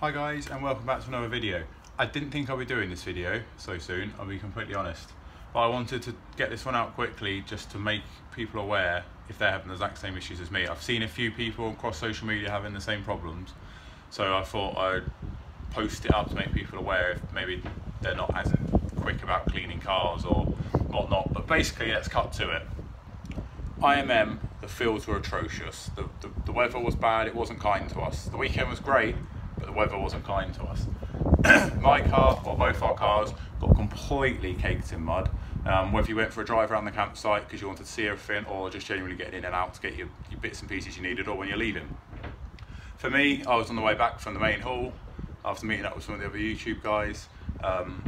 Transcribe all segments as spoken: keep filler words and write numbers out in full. Hi guys, and welcome back to another video. I didn't think I'd be doing this video so soon, I'll be completely honest, but I wanted to get this one out quickly just to make people aware if they're having the exact same issues as me. I've seen a few people across social media having the same problems, so I thought I'd post it up to make people aware if maybe they're not as quick about cleaning cars or whatnot. But basically, let's cut to it. I M M, the fields were atrocious. The, the, the weather was bad, it wasn't kind to us. The weekend was great, but the weather wasn't kind to us. My car, or both our cars, got completely caked in mud. Um, whether you went for a drive around the campsite because you wanted to see everything, or just genuinely getting in and out to get your, your bits and pieces you needed, or when you're leaving. For me, I was on the way back from the main hall after meeting up with some of the other YouTube guys. Um,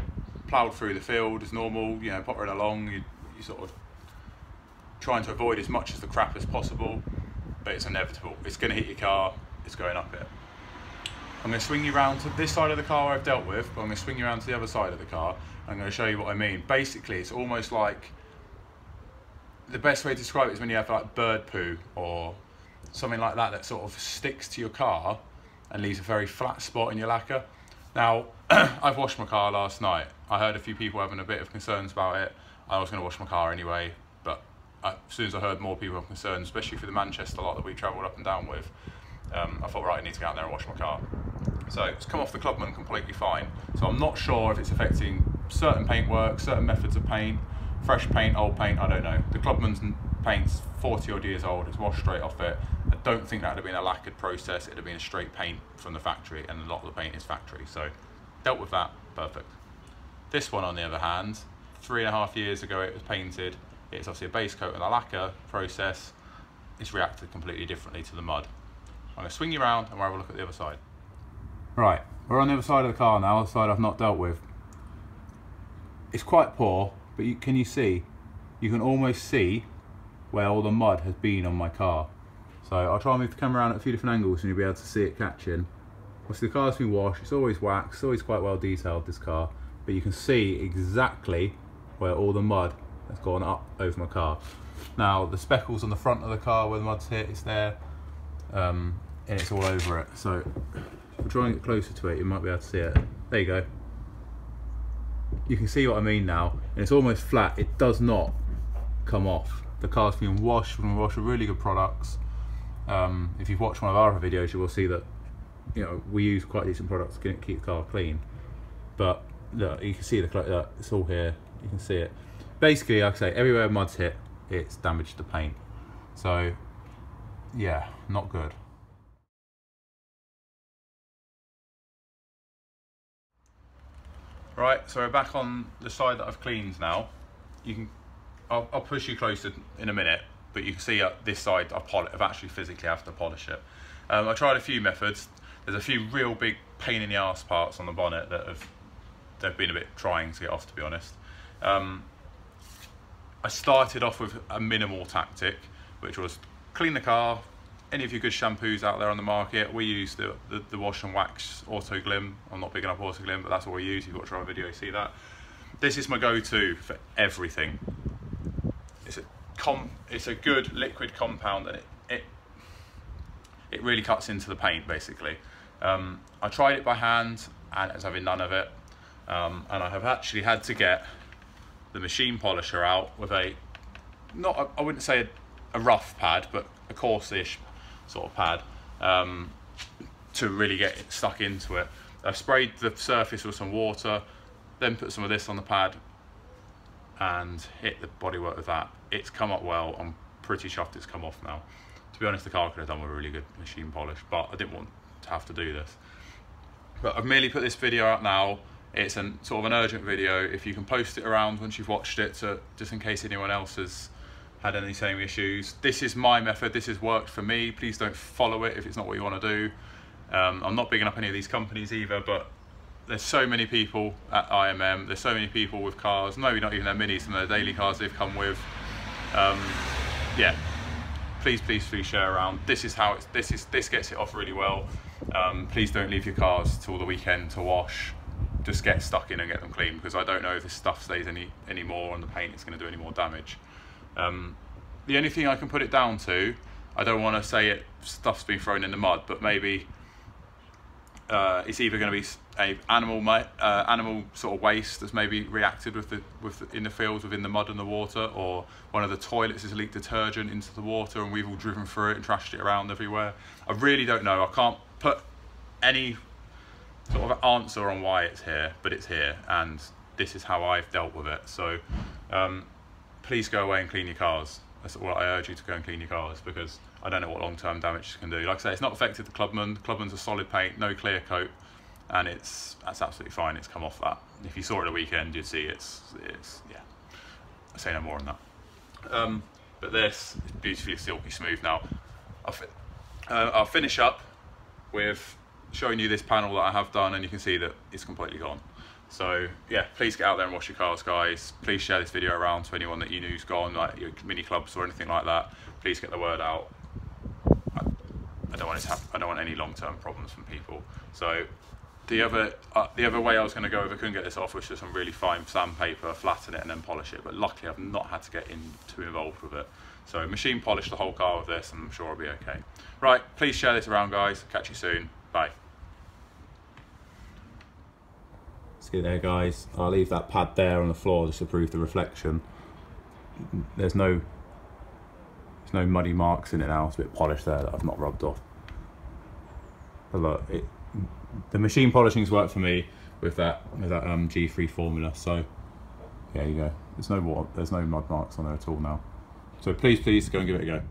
ploughed through the field as normal, you know, pottering along, you, you sort of trying to avoid as much as the crap as possible, but it's inevitable. It's going to hit your car, it's going up it. I'm going to swing you around to this side of the car I've dealt with, but I'm going to swing you around to the other side of the car. I'm going to show you what I mean. Basically, it's almost like, the best way to describe it is when you have like bird poo or something like that that sort of sticks to your car and leaves a very flat spot in your lacquer. Now, I've washed my car last night. I heard a few people having a bit of concerns about it. I was going to wash my car anyway, but as soon as I heard more people have concerns, especially for the Manchester lot that we travelled up and down with, um, I thought, right, I need to go out there and wash my car. So it's come off the Clubman completely fine. So I'm not sure if it's affecting certain paintwork, certain methods of paint, fresh paint, old paint, I don't know. The Clubman's paint's forty odd years old, it's washed straight off it. I don't think that would have been a lacquered process, it would have been a straight paint from the factory, and a lot of the paint is factory. So dealt with that, perfect. This one on the other hand, three and a half years ago it was painted. It's obviously a base coat and a lacquer process. It's reacted completely differently to the mud. I'm gonna swing you around and we'll have a look at the other side. Right, we're on the other side of the car now, the side I've not dealt with. It's quite poor, but you, can you see? You can almost see where all the mud has been on my car. So I'll try and move the camera around at a few different angles and you'll be able to see it catching. Obviously the car's been washed, it's always waxed, it's always quite well detailed, this car, but you can see exactly where all the mud has gone up over my car. Now the speckles on the front of the car where the mud's hit, it's there, um, and it's all over it. So if we try and get closer to it, you might be able to see it. There you go. You can see what I mean now, and it's almost flat. It does not come off. The car's been washed, and washed with really good products. Um, if you've watched one of our other videos, you will see that, you know, we use quite decent products to keep the car clean. But look, you can see the uh, it's all here. You can see it. Basically, like I say, everywhere mud's hit, it's damaged the paint. So, yeah, not good. Right, so we're back on the side that I've cleaned now. You can, I'll, I'll push you closer in a minute, but you can see up this side I've, I've actually physically have to polish it. Um, I tried a few methods. There's a few real big pain in the arse parts on the bonnet that have they've been a bit trying to get off, to be honest. Um, I started off with a minimal tactic, which was clean the car. Any of your good shampoos out there on the market, we use the, the, the wash and wax auto-glim. I'm not picking up auto-glim, but that's what we use. You've got to try a video, you see that. This is my go-to for everything. It's a com, it's a good liquid compound, and it, it, it really cuts into the paint, basically. Um, I tried it by hand, and it was having none of it. Um, and I have actually had to get the machine polisher out with a, not a, I wouldn't say a, a rough pad, but a coarse-ish sort of pad, um, to really get it stuck into it. I've sprayed the surface with some water, then put some of this on the pad and hit the bodywork with that. It's come up well. I'm pretty chuffed it's come off now. To be honest, the car could have done with a really good machine polish, but I didn't want to have to do this. But I've merely put this video out now. It's an, sort of an urgent video. If you can post it around once you've watched it, so just in case anyone else has had any same issues. This is my method, this has worked for me. Please don't follow it if it's not what you want to do. Um, I'm not bigging up any of these companies either, but there's so many people at I M M, there's so many people with cars, maybe not even their minis and their daily cars they've come with. Um, yeah, please, please, please share around. This is how it's, this is, this gets it off really well. Um, please don't leave your cars till the weekend to wash. Just get stuck in and get them clean, because I don't know if this stuff stays any, any more on the paint, it's gonna do any more damage. Um, the only thing I can put it down to, I don't want to say it, stuff's been thrown in the mud, but maybe uh, it's either going to be a animal uh, animal sort of waste that's maybe reacted with the with the, in the fields, within the mud and the water, or one of the toilets has leaked detergent into the water and we've all driven through it and trashed it around everywhere. I really don't know. I can't put any sort of answer on why it's here, but it's here, and this is how I've dealt with it. So um, please go away and clean your cars. That's what I urge you to go and clean your cars, because I don't know what long-term damage can do. Like I say, it's not affected the Clubman. The Clubman's a solid paint, no clear coat, and it's that's absolutely fine. It's come off that. If you saw it at the weekend, you'd see it's it's yeah. I say no more on that. Um, but this is beautifully silky smooth now. I'll, fi uh, I'll finish up with showing you this panel that I have done, and you can see that it's completely gone. So yeah, please get out there and wash your cars, guys. Please share this video around to anyone that you knew's gone, like your mini clubs or anything like that. Please get the word out. I, I don't want it to happen. I don't want any long-term problems from people. So the other uh, the other way I was going to go, if I couldn't get this off, was just some really fine sandpaper, flatten it, and then polish it. But luckily, I've not had to get in too involved with it. So machine polish the whole car with this, and I'm sure I'll be okay. Right, please share this around, guys. Catch you soon. Bye. See there, guys, I'll leave that pad there on the floor just to prove the reflection. There's no there's no muddy marks in it now. It's a bit polished there that I've not rubbed off. But look, it, the machine polishing's worked for me with that with that um, G three formula. So there you go. There's no water, there's no mud marks on there at all now. So please, please go and give it a go.